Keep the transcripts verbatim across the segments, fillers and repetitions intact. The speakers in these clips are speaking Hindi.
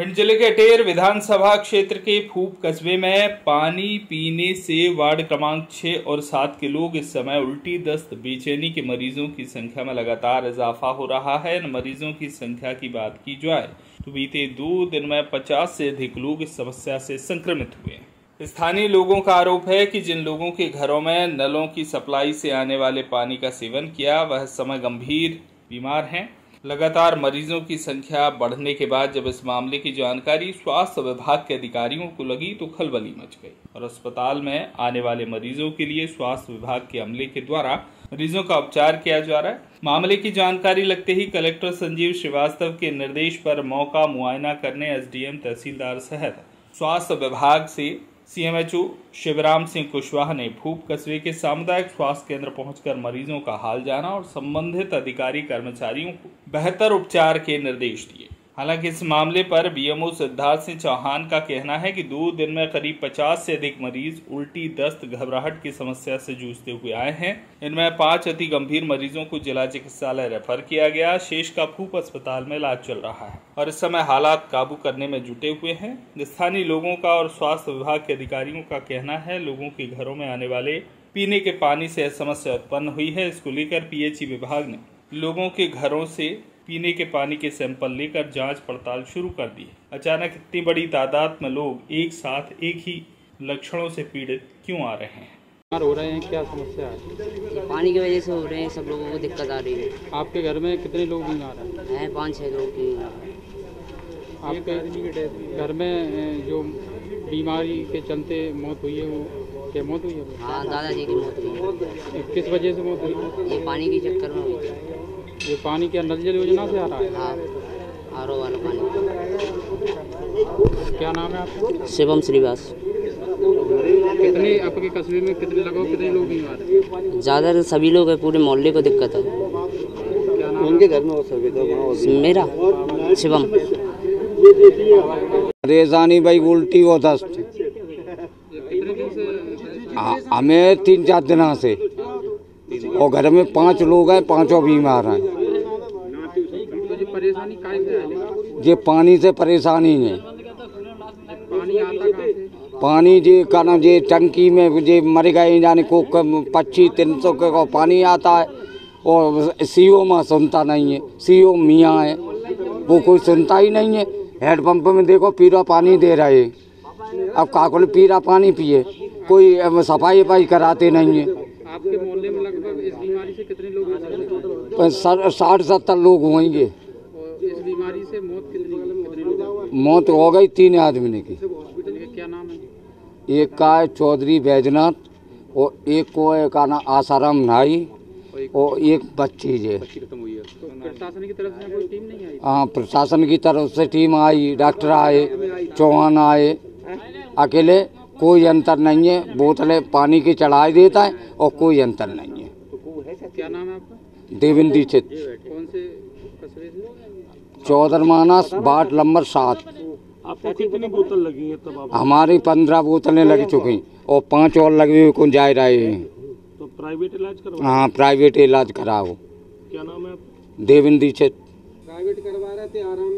भिंड जिले के अटेर विधानसभा क्षेत्र के फूप कस्बे में पानी पीने से वार्ड क्रमांक छः और सात के लोग इस समय उल्टी दस्त बेचैनी के मरीजों की संख्या में लगातार इजाफा हो रहा है। इन मरीजों की संख्या की बात की जाए तो बीते दो दिन में पचास से अधिक लोग इस समस्या से संक्रमित हुए। स्थानीय लोगों का आरोप है कि जिन लोगों के घरों में नलों की सप्लाई से आने वाले पानी का सेवन किया वह समय गंभीर बीमार हैं। लगातार मरीजों की संख्या बढ़ने के बाद जब इस मामले की जानकारी स्वास्थ्य विभाग के अधिकारियों को लगी तो खलबली मच गई और अस्पताल में आने वाले मरीजों के लिए स्वास्थ्य विभाग के अमले के द्वारा मरीजों का उपचार किया जा रहा है। मामले की जानकारी लगते ही कलेक्टर संजीव श्रीवास्तव के निर्देश पर मौका मुआयना करने एसडीएम तहसीलदार सहित स्वास्थ्य विभाग से सीएमएचओ शिवराम सिंह कुशवाहा ने फूप कस्बे के सामुदायिक स्वास्थ्य केंद्र पहुंचकर मरीजों का हाल जाना और संबंधित अधिकारी कर्मचारियों को बेहतर उपचार के निर्देश दिए। हालांकि इस मामले पर बीएमओ सिद्धार्थ सिंह चौहान का कहना है कि दो दिन में करीब पचास से अधिक मरीज उल्टी दस्त घबराहट की समस्या से जूझते हुए आए हैं। इनमें पाँच अति गंभीर मरीजों को जिला चिकित्सालय रेफर किया गया। शेष का फूप अस्पताल में इलाज चल रहा है और इस समय हालात काबू करने में जुटे हुए हैं। स्थानीय लोगों का और स्वास्थ्य विभाग के अधिकारियों का कहना है लोगों के घरों में आने वाले पीने के पानी से समस्या उत्पन्न हुई है। इसको लेकर पीएचई विभाग ने लोगों के घरों से पीने के पानी के सैंपल लेकर जांच पड़ताल शुरू कर दी है। अचानक इतनी बड़ी तादाद में लोग एक साथ एक ही लक्षणों से पीड़ित क्यों आ रहे हैं? हो रहे हैं क्या समस्या है? पानी की वजह से हो रहे हैं, सब लोगों को दिक्कत आ रही है। आपके घर में कितने लोग बीमार हैं? पाँच छः लोग बीमार। आपके घर में जो बीमारी के चलते मौत हुई है वो क्या मौत हुई है? हाँ, दादाजी की मौत हुई। किस वजह से मौत हुई? ये पानी के चक्कर में हुई थी। ये पानी क्या नल जल योजना से आ रहा है? हाँ, आर ओ वाला पानी। क्या नाम है आपका? शिवम श्रीवास्तव। कितने आपके कस्बे में कितने लोग कितने लोग बीमार हैं? ज़्यादा सभी लोग हैं, पूरे मोहल्ले को दिक्कत है। क्या नाम उनके घर में हो सके? मेरा शिवम। परेशानी भाई उल्टी और दस्त। हमें तीन चार दिन से और घर में पांच लोग हैं, पांचों बीमार हैं। ये पानी से परेशानी है। पानी जी का नाम जी टंकी में जी मर गए जाने को पच्चीस तीन सौ का पानी आता है और सीओ में सुनता नहीं है। सीओ मियाँ है वो कोई सुनता ही नहीं है। हैंडपम्प में देखो पीला पानी दे रहे, अब काकुल पीला पानी पिए, कोई सफाई वफाई कराते नहीं है। आपके मोहल्ले में लगभग इस बीमारी से कितने लोग? साठ सत्तर लोग होंगे। इस बीमारी से मौत कितनी कितने मौत हो गई? तीन आदमी की। क्या नाम है? एक का है चौधरी भैंसनाथ और एक को है का नाम आसाराम नाई और एक बच्ची जे। प्रशासन की तरफ से कोई टीम नहीं आई? हाँ, प्रशासन की तरफ से टीम आई, डॉक्टर आए, चौहान आए, अकेले कोई अंतर नहीं है। बोतलें पानी की चढ़ाई देता है और कोई अंतर नहीं है। क्या नाम है आपका? देवेंद्र चित। कौन से कस्बे से? चौधर मानस वार्ड नंबर सात। आपको कितनी बोतल लगी है तब? हमारी पंद्रह बोतलें लग चुकी और पांच और लगे हुए कौन जा रहे हैं। तो प्राइवेट इलाज करवाओ? हाँ, प्राइवेट इलाज कराओ। क्या नाम है आपका? देवेंद्र चित। प्राइवेट करवा रहे थे, आराम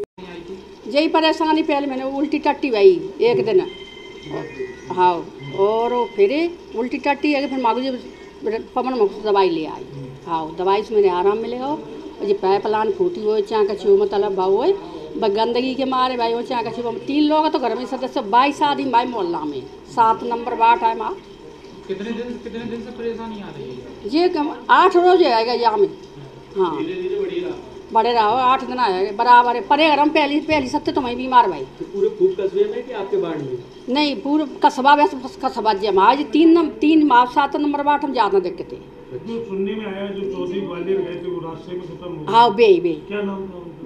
यही परेशानी पहले मैंने उल्टी टट्टी भाई एक दिन। हाँ, और फिर उल्टी टट्टी है, फिर मागू जी पवन मुख दवाई ले आई। हाँ, दवाई से मैंने आराम मिलेगा। और ये पैप लान फूटी हो चाँ का छू मतलब भाव हो गंदगी के मारे भाई हो चाँ का छू। तीन लोग तो घर में सदस्य बाईस आदमी भाई मोहल्ला में सात नंबर वार्ड है। माँ कितने दिन कितने दिन से परेशानी आ रही है? ये आठ रोज आएगा यहाँ में। हाँ, बड़े रहो आठ दिन आया बराबर है। परे गरम पहली पहली सत्य तो मैं बीमार भाई। तो पूरे फूप कस्बे में कि आपके वार्ड में? नहीं, पूरे कस्बा वैसे कस्बा जी आज तीन नम, तीन माँ सात नंबर वार्ड हम ज्यादा दिक्कत है। सुनने में आया जो चौधरी ग्वालियर गए थे वो रास्ते में खत्म हो गए। हाँ, बे बे क्या नाम?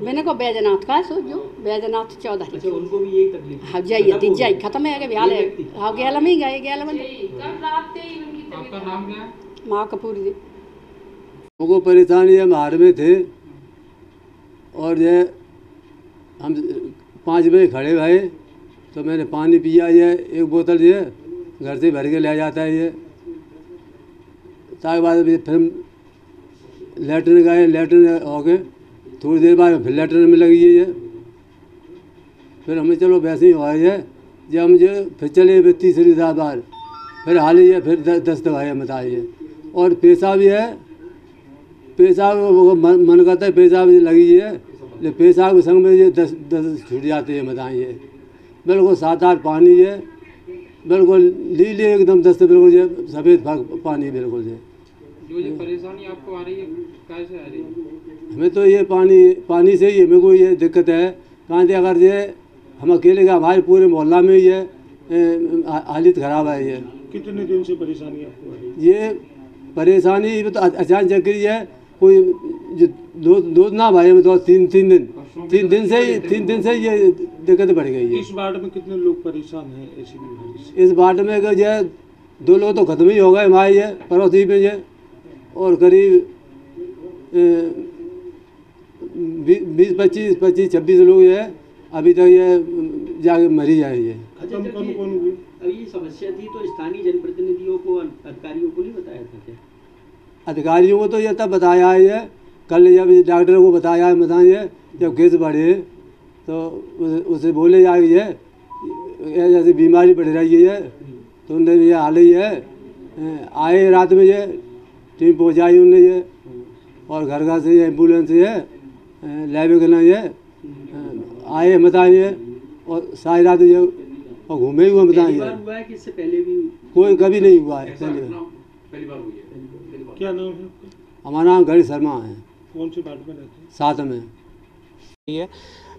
मैंने को बैजनाथ का सो जो बैजनाथ चौधरी। अच्छा, उनको भी यही तकलीफ? हाँ, जाइए तीन जाइए खत्म है बिहार है। हाँ, गैल में ही गए गैल में। आपका नाम क्या है? माँ कपूर जी। लोगों परेशानी हम हार में थे और ये हम पाँच बजे खड़े भाई तो मैंने पानी पिया। ये एक बोतल ये घर से भर के ले जाता है। ये ताकि बाद में फिर लेटरिन गए, लेटरिन हो गए, थोड़ी देर बाद फिर लेटरिन में लगी है। ये फिर हमें चलो वैसे ही हवाई है जब हम जो फिर चले फिर तीसरी बार फिर हाल ही है फिर द, दस दवाई हम बताइए। और पेशा भी है, पेशा मन, मन करता है पेशा भी लगी है, पेशा के संग में ये दस दस छूट जाते हैं बताइए। बिल्कुल सात आठ पानी है, बिल्कुल लीली एकदम दस्त, बिल्कुल जो सफ़ेद पानी बिल्कुल जो जो ये परेशानी आपको आ रही है कैसे आ रही है? हमें तो ये पानी पानी से ही मेरे को ये दिक्कत है। कहाँ से अगर ये हम अकेले का हमारे पूरे मोहल्ला में ये हालत ख़राब है। ये कितने दिन से परेशानी आपको आ रही है? ये परेशानी तो अचानक चक्री है, कोई जो दो दो ना भाई में तो तीन तीन दिन तीन दिन से ही तीन दिन से ये दिक्कत बढ़ गई है। इस वार्ड में कितने लोग परेशान हैं ऐसी बीमारी से? इस वार्ड में अगर जो दो लोग तो खत्म ही हो गए हमारे ये पड़ोसी में ये, और करीब बीस पच्चीस पच्चीस छब्बीस लोग ये अभी तक ये जाके मरी जाए। ये समस्या थी तो स्थानीय जनप्रतिनिधियों को अधिकारियों को नहीं बताया था क्या? अधिकारियों को तो यह तब बताया है, कल जब डॉक्टर को बताया है बताइए जब केस बढ़े तो उस, उसे बोले जाइए जैसे बीमारी बढ़ रही है तो उनने ये हाल ही है आए रात में ये टीम पहुंचाई उनने ये और घर घर से एम्बुलेंस है लाइव के लिए आए बताइए और सारी रात ये और घूमे हुए बताइए। इससे पहले भी कोई कभी नहीं हुआ है। क्या नाम है? हमारा नाम गणेश शर्मा है। कौन सी वार्ड में रहते हैं? साथ में है,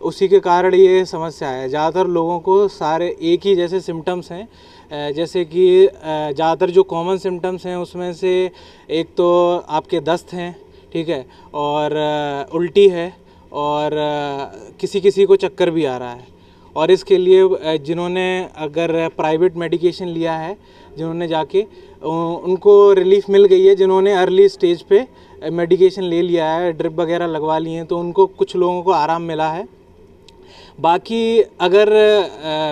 उसी के कारण ये समस्या है। ज़्यादातर लोगों को सारे एक ही जैसे सिम्टम्स हैं, जैसे कि ज़्यादातर जो कॉमन सिम्टम्स हैं उसमें से एक तो आपके दस्त हैं, ठीक है, और उल्टी है, और किसी किसी को चक्कर भी आ रहा है। और इसके लिए जिन्होंने अगर प्राइवेट मेडिकेशन लिया है जिन्होंने जाके उनको रिलीफ मिल गई है, जिन्होंने अर्ली स्टेज पे मेडिकेशन ले लिया है, ड्रिप वगैरह लगवा ली हैं तो उनको कुछ लोगों को आराम मिला है। बाकी अगर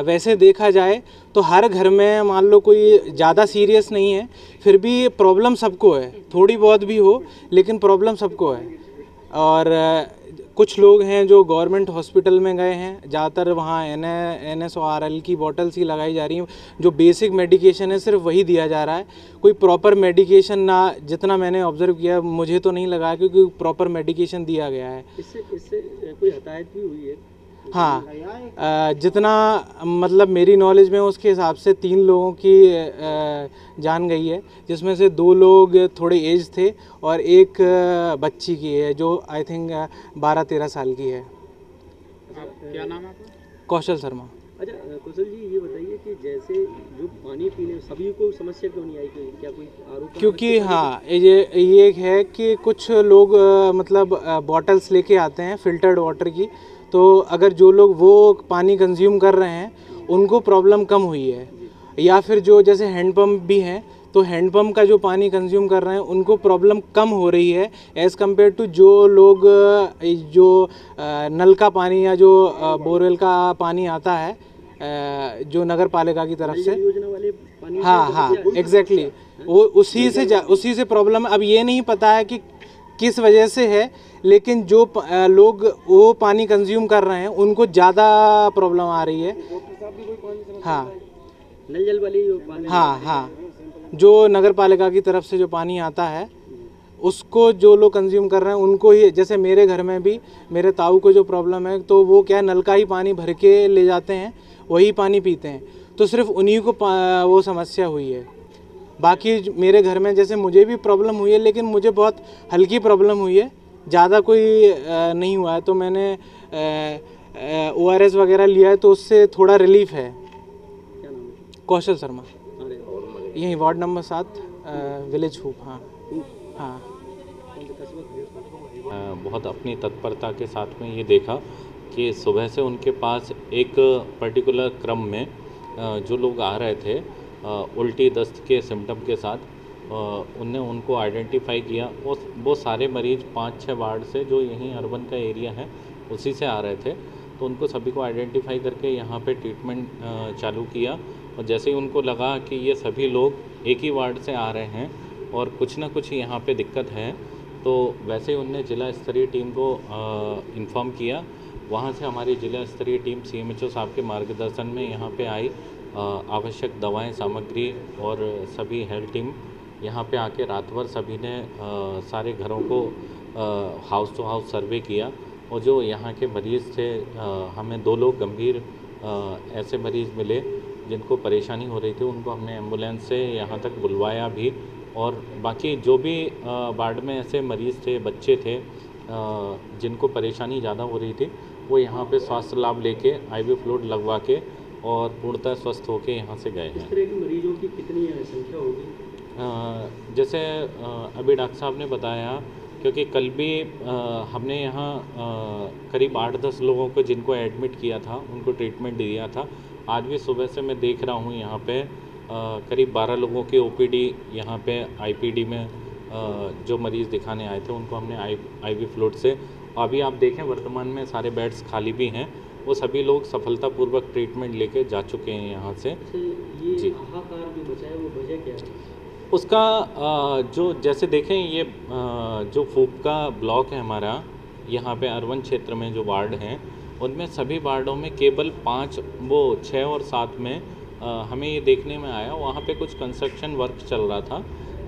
वैसे देखा जाए तो हर घर में मान लो कोई ज़्यादा सीरियस नहीं है, फिर भी प्रॉब्लम सबको है, थोड़ी बहुत भी हो लेकिन प्रॉब्लम सबको है। और कुछ लोग हैं जो गवर्नमेंट हॉस्पिटल में गए हैं, ज़्यादातर वहाँ N N S O R L की बॉटल्स ही लगाई जा रही हैं, जो बेसिक मेडिकेशन है सिर्फ वही दिया जा रहा है। कोई प्रॉपर मेडिकेशन ना, जितना मैंने ऑब्जर्व किया मुझे तो नहीं लगा क्योंकि प्रॉपर मेडिकेशन दिया गया है। इससे इससे कोई हताहत भी हुई है? हाँ, जितना मतलब मेरी नॉलेज में उसके हिसाब से तीन लोगों की जान गई है, जिसमें से दो लोग थोड़े एज थे और एक बच्ची की है जो आई थिंक बारह तेरह साल की है। क्या नाम है आपका? कौशल शर्मा। अच्छा कौशल जी, ये बताइए कि जैसे जो पानी पीने सभी को समस्या क्यों नहीं आई, क्या कोई आरोप? क्योंकि हाँ ये ये है कि कुछ लोग मतलब बॉटल्स लेके आते हैं फिल्टर्ड वाटर की, तो अगर जो लोग वो पानी कंज्यूम कर रहे हैं उनको प्रॉब्लम कम हुई है, या फिर जो जैसे हैंडपम्प भी हैं तो हैंडपम्प का जो पानी कंज्यूम कर रहे हैं उनको प्रॉब्लम कम हो रही है एज़ कम्पेयर टू जो लोग जो नल का पानी या जो बोरवेल का पानी आता है जो नगर पालिका की तरफ से योजना वाले पानी। हाँ हाँ एग्जैक्टली, वो उसी से उसी से प्रॉब्लम। अब ये नहीं पता है कि किस वजह से है, लेकिन जो लोग वो पानी कंज्यूम कर रहे हैं उनको ज़्यादा प्रॉब्लम आ रही है। हाँ नल जल वाली जो पानी, हाँ हाँ जो नगर पालिका की तरफ से जो पानी आता है उसको जो लोग कंज्यूम कर रहे हैं उनको ही, जैसे मेरे घर में भी मेरे ताऊ को जो प्रॉब्लम है तो वो क्या नल का ही पानी भर के ले जाते हैं, वही पानी पीते हैं, तो सिर्फ उन्हीं को वो समस्या हुई है। बाकी मेरे घर में जैसे मुझे भी प्रॉब्लम हुई है लेकिन मुझे बहुत हल्की प्रॉब्लम हुई है, ज़्यादा कोई नहीं हुआ है, तो मैंने ओ आर एस वगैरह लिया है तो उससे थोड़ा रिलीफ है। क्या नाम है? कौशल शर्मा, यही वार्ड नंबर सात विलेज हूप। हाँ हाँ बहुत अपनी तत्परता के साथ में ये देखा कि सुबह से उनके पास एक पर्टिकुलर क्रम में जो लोग आ रहे थे उल्टी दस्त के सिम्टम के साथ, उनने उनको आइडेंटिफाई किया। वो वो सारे मरीज पाँच छः वार्ड से जो यहीं अर्बन का एरिया है उसी से आ रहे थे, तो उनको सभी को आइडेंटिफाई करके यहाँ पे ट्रीटमेंट चालू किया। और जैसे ही उनको लगा कि ये सभी लोग एक ही वार्ड से आ रहे हैं और कुछ ना कुछ यहाँ पे दिक्कत है, तो वैसे ही उनने जिला स्तरीय टीम को इन्फॉर्म किया वहाँ से हमारी जिला स्तरीय team C M H O साहब के मार्गदर्शन में यहाँ पे आई, आवश्यक दवाएं, सामग्री और सभी हेल्थ टीम यहाँ पे आके रात भर सभी ने आ, सारे घरों को हाउस टू हाउस सर्वे किया और जो यहाँ के मरीज़ थे, आ, हमें दो लोग गंभीर आ, ऐसे मरीज़ मिले जिनको परेशानी हो रही थी, उनको हमने एम्बुलेंस से यहाँ तक बुलवाया भी। और बाकी जो भी वार्ड में ऐसे मरीज़ थे, बच्चे थे आ, जिनको परेशानी ज़्यादा हो रही थी, वो यहाँ पे स्वास्थ्य लाभ लेके आईवी फ्लूइड लगवा के और पूर्णतः स्वस्थ होके यहाँ से गए हैं। मरीजों की कितनी संख्या होगी? जैसे आ, अभी डॉक्टर साहब ने बताया, क्योंकि कल भी आ, हमने यहाँ करीब आठ दस लोगों को जिनको एडमिट किया था उनको ट्रीटमेंट दिया था। आज भी सुबह से मैं देख रहा हूँ यहाँ पे आ, करीब बारह लोगों के ओ पी डी यहाँ पे आई पी डी में जो मरीज़ दिखाने आए थे उनको हमने आई आईवी फ्लूइड से, अभी आप देखें वर्तमान में सारे बेड्स खाली भी हैं, वो सभी लोग सफलतापूर्वक ट्रीटमेंट लेके जा चुके हैं यहाँ से। ये जी हाहाकार जो बचा है वो वजह क्या है उसका? जो जैसे देखें ये जो फूप का ब्लॉक है हमारा यहाँ पे अर्बन क्षेत्र में जो वार्ड हैं उनमें सभी वार्डों में केवल पाँच वो छः और सात में हमें ये देखने में आया, वहाँ पर कुछ कंस्ट्रक्शन वर्क चल रहा था,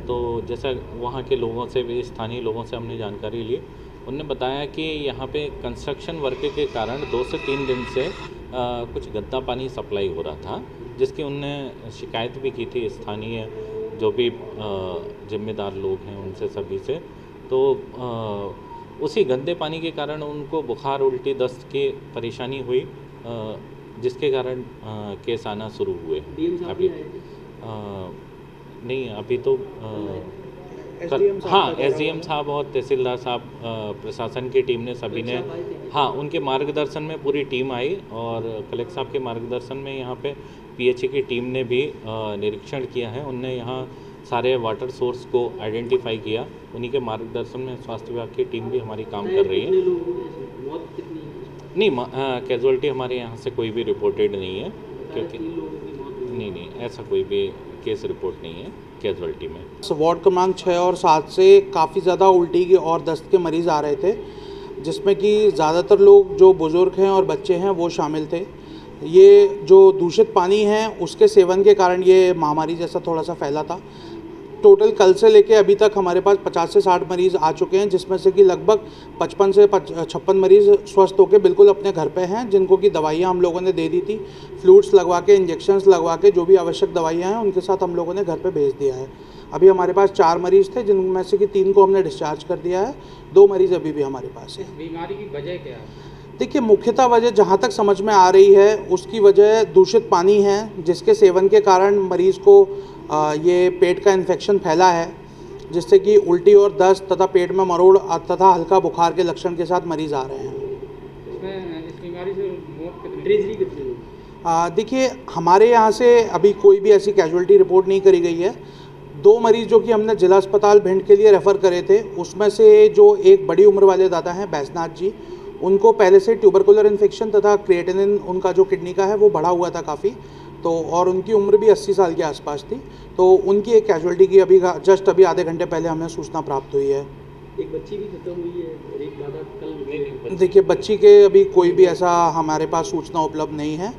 तो जैसा वहाँ के लोगों से भी, स्थानीय लोगों से हमने जानकारी ली, उनने बताया कि यहाँ पे कंस्ट्रक्शन वर्क के कारण दो से तीन दिन से आ, कुछ गंदा पानी सप्लाई हो रहा था, जिसकी उनने शिकायत भी की थी स्थानीय जो भी जिम्मेदार लोग हैं उनसे सभी से। तो आ, उसी गंदे पानी के कारण उनको बुखार, उल्टी, दस्त की परेशानी हुई, आ, जिसके कारण केस आना शुरू हुए। अभी आ, नहीं अभी तो आ, हाँ एस डी एम साहब और तहसीलदार साहब, प्रशासन की टीम ने सभी ने, हाँ उनके मार्गदर्शन में पूरी टीम आई और कलेक्टर साहब के मार्गदर्शन में यहाँ पे पीएचई की टीम ने भी निरीक्षण किया है। उनने यहाँ सारे वाटर सोर्स को आइडेंटिफाई किया, उन्हीं के मार्गदर्शन में स्वास्थ्य विभाग की टीम भी हमारी काम कर रही है। नहीं, कैजुअलिटी हमारे यहाँ से कोई भी रिपोर्टेड नहीं है, क्योंकि नहीं नहीं ऐसा कोई भी केस रिपोर्ट नहीं है कैजुअलिटी में। वार्ड क्रमांक छः और सात से काफ़ी ज़्यादा उल्टी के और दस्त के मरीज़ आ रहे थे, जिसमें कि ज़्यादातर लोग जो बुज़ुर्ग हैं और बच्चे हैं वो शामिल थे। ये जो दूषित पानी है उसके सेवन के कारण ये महामारी जैसा थोड़ा सा फैला था। टोटल कल से लेके अभी तक हमारे पास पचास से साठ मरीज़ आ चुके हैं, जिसमें से कि लगभग पचपन से छप्पन मरीज़ स्वस्थ होकर बिल्कुल अपने घर पे हैं, जिनको कि दवाइयाँ हम लोगों ने दे दी थी, फ्लूइड्स लगवा के, इंजेक्शन्स लगवा के, जो भी आवश्यक दवाइयाँ हैं उनके साथ हम लोगों ने घर पे भेज दिया है। अभी हमारे पास चार मरीज़ थे, जिनमें से कि तीन को हमने डिस्चार्ज कर दिया है, दो मरीज़ अभी भी हमारे पास है। बीमारी की वजह क्या है? देखिए, मुख्यतः वजह जहाँ तक समझ में आ रही है उसकी वजह दूषित पानी है, जिसके सेवन के कारण मरीज़ को आ, ये पेट का इन्फेक्शन फैला है, जिससे कि उल्टी और दस्त तथा पेट में मरोड़ तथा हल्का बुखार के लक्षण के साथ मरीज़ आ रहे हैं। इसमें इस बीमारी से मौत कितनी? देखिए, हमारे यहाँ से अभी कोई भी ऐसी कैजुअलिटी रिपोर्ट नहीं करी गई है। दो मरीज़ जो कि हमने जिला अस्पताल भिंड के लिए रेफ़र करे थे, उसमें से जो एक बड़ी उम्र वाले दादा हैं भैंसनाथ जी, उनको पहले से ट्यूबरकुलर इन्फेक्शन तथा क्रिएटिनिन, उनका जो किडनी का है वो बढ़ा हुआ था काफ़ी, तो और उनकी उम्र भी अस्सी साल के आसपास थी, तो उनकी एक कैजुअलिटी की अभी जस्ट अभी आधे घंटे पहले हमें सूचना प्राप्त हुई है। एक बच्ची भी खत्म हुई है और एक दादा कल। देखिए, बच्ची के अभी कोई भी ऐसा हमारे पास सूचना उपलब्ध नहीं है,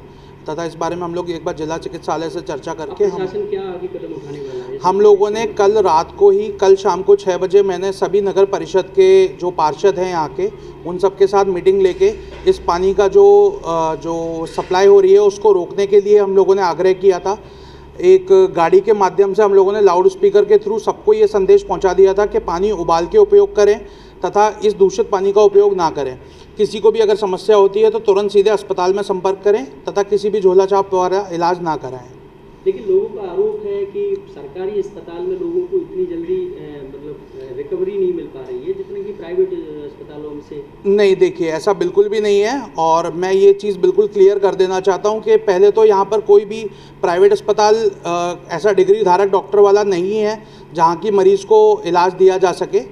तथा इस बारे में हम लोग एक बार जिला चिकित्सालय से चर्चा करके हम क्या आगे कदम उठाने वाला है? हम लोगों ने कल रात को ही, कल शाम को छः बजे मैंने सभी नगर परिषद के जो पार्षद हैं यहाँ के, उन सब के साथ मीटिंग लेके इस पानी का जो जो सप्लाई हो रही है उसको रोकने के लिए हम लोगों ने आग्रह किया था। एक गाड़ी के माध्यम से हम लोगों ने लाउड स्पीकर के थ्रू सबको ये संदेश पहुँचा दिया था कि पानी उबाल के उपयोग करें तथा इस दूषित पानी का उपयोग ना करें। किसी को भी अगर समस्या होती है तो तुरंत सीधे अस्पताल में संपर्क करें तथा किसी भी झोला छाप द्वारा इलाज ना कराएं। लेकिन लोगों का आरोप है कि सरकारी अस्पताल में लोगों को इतनी जल्दी मतलब रिकवरी नहीं मिल पा रही है जितने कि प्राइवेट अस्पतालों में से। नहीं, देखिए ऐसा बिल्कुल भी नहीं है, और मैं ये चीज़ बिल्कुल क्लियर कर देना चाहता हूँ कि पहले तो यहाँ पर कोई भी प्राइवेट अस्पताल ऐसा डिग्री धारक डॉक्टर वाला नहीं है जहाँ की मरीज़ को इलाज दिया जा सके।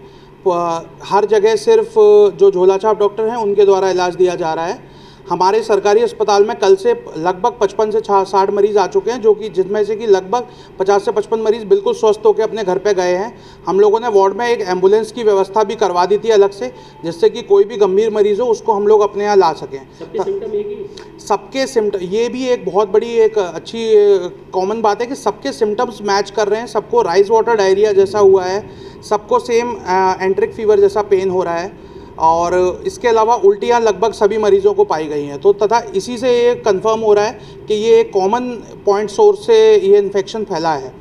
हर जगह सिर्फ जो झोला छाप डॉक्टर हैं उनके द्वारा इलाज दिया जा रहा है। हमारे सरकारी अस्पताल में कल से लगभग पचपन से साठ मरीज़ आ चुके हैं, जो कि जिसमें से कि लगभग पचास से पचपन मरीज़ बिल्कुल स्वस्थ होकर अपने घर पे गए हैं। हम लोगों ने वार्ड में एक एम्बुलेंस की व्यवस्था भी करवा दी थी अलग से, जिससे कि कोई भी गंभीर मरीज़ हो उसको हम लोग अपने यहाँ ला सकें। सबके सिम्टम, ये भी एक बहुत बड़ी एक अच्छी कॉमन बात है कि सबके सिम्टम्स मैच कर रहे हैं। सबको राइस वाटर डायरिया जैसा हुआ है, सबको सेम एंट्रिक फ़ीवर जैसा पेन हो रहा है, और इसके अलावा उल्टियाँ लगभग सभी मरीजों को पाई गई हैं। तो तथा इसी से ये कंफर्म हो रहा है कि ये कॉमन पॉइंट सोर्स से ये इन्फेक्शन फैला है,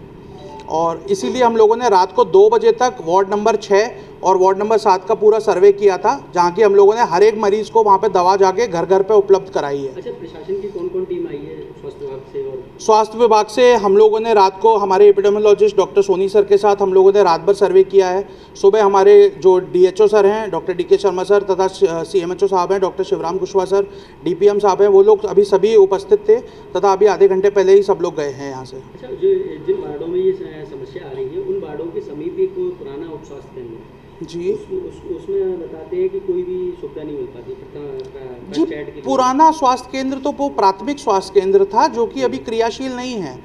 और इसीलिए हम लोगों ने रात को दो बजे तक वार्ड नंबर छः और वार्ड नंबर सात का पूरा सर्वे किया था, जहाँ की हम लोगों ने हर एक मरीज़ को वहाँ पे दवा जाके घर घर पे उपलब्ध कराई है। अच्छा, प्रशासन की कौन कौन टीम आई है स्वास्थ्य विभाग से? और स्वास्थ्य विभाग से हम लोगों ने रात को हमारे एपिडेमियोलॉजिस्ट डॉक्टर सोनी सर के साथ हम लोगों ने रात भर सर्वे किया है। सुबह हमारे जो डी एच ओ सर हैं डॉक्टर डीके शर्मा सर तथा सी एम एच ओ साहब हैं doctor Shivram Kushwaha sir, D P M साहब हैं, वो लोग अभी सभी उपस्थित थे तथा अभी आधे घंटे पहले ही सब लोग गए हैं यहाँ से। अच्छा, जिन वार्डों में ये समस्या आ रही है उन वार्डों के समीप एक पुराना उप स्वास्थ्य केंद्र है जी, उसमें उस बताते हैं कि कोई भी सुविधा नहीं मिल पाती जी। पुराना स्वास्थ्य केंद्र तो वो प्राथमिक स्वास्थ्य केंद्र था जो कि अभी क्रियाशील नहीं है,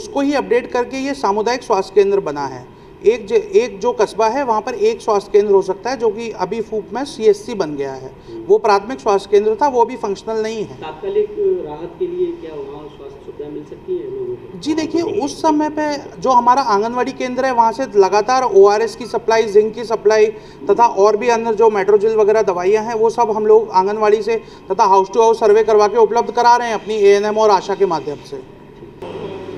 उसको ही अपडेट करके ये सामुदायिक स्वास्थ्य केंद्र बना है। एक एक जो कस्बा है वहाँ पर एक स्वास्थ्य केंद्र हो सकता है, जो कि अभी फूप में सीएससी बन गया है। वो प्राथमिक स्वास्थ्य केंद्र था, वो अभी फंक्शनल नहीं है। तात्कालिक राहत के लिए क्या वहाँ स्वास्थ्य सुविधा मिल सकती है लोगों को? जी देखिए, उस समय पे जो हमारा आंगनवाड़ी केंद्र है वहाँ से लगातार ओआरएस की सप्लाई, जिंक की सप्लाई तथा और भी अंदर जो मेट्रोजिल वगैरह दवाइयाँ हैं वो सब हम लोग आंगनवाड़ी से तथा हाउस टू हाउस सर्वे करवा के उपलब्ध करा रहे हैं अपनी एएनएम और आशा के माध्यम से।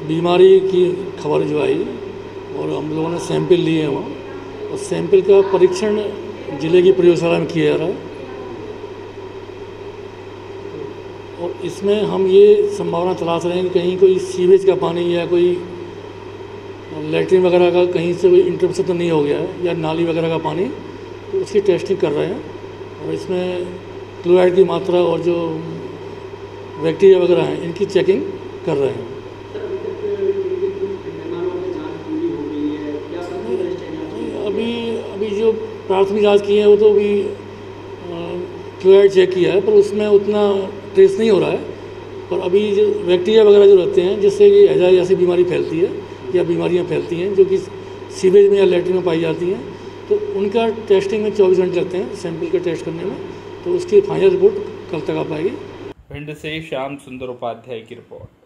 बीमारी की खबर जो आई और हम लोगों ने सैंपल लिए हैं वहाँ, और सैंपल का परीक्षण जिले की प्रयोगशाला में किया जा रहा है, और इसमें हम ये संभावना तलाश रहे हैं कि कहीं कोई सीवेज का पानी या कोई लेटरिन वगैरह का कहीं से कोई इंटरप्शन तो नहीं हो गया है, या नाली वगैरह का पानी, तो उसकी टेस्टिंग कर रहे हैं। और इसमें क्लोराइड की मात्रा और जो बैक्टीरिया वगैरह हैं इनकी चेकिंग कर रहे हैं। प्राथमिक जांच की है वो तो भी क्लोराइड चेक किया है, पर उसमें उतना ट्रेस नहीं हो रहा है। पर अभी जो बैक्टीरिया वगैरह जो रहते हैं जिससे कि हज़ार जैसी बीमारी फैलती है या बीमारियां फैलती हैं जो कि सीवेज में या लेटरिन में पाई जाती हैं, तो उनका टेस्टिंग में चौबीस घंटे लगते हैं सैंपल का टेस्ट करने में, तो उसकी फाइनल रिपोर्ट कल तक आ पाएगी। भिंड से श्याम सुंदर उपाध्याय की रिपोर्ट।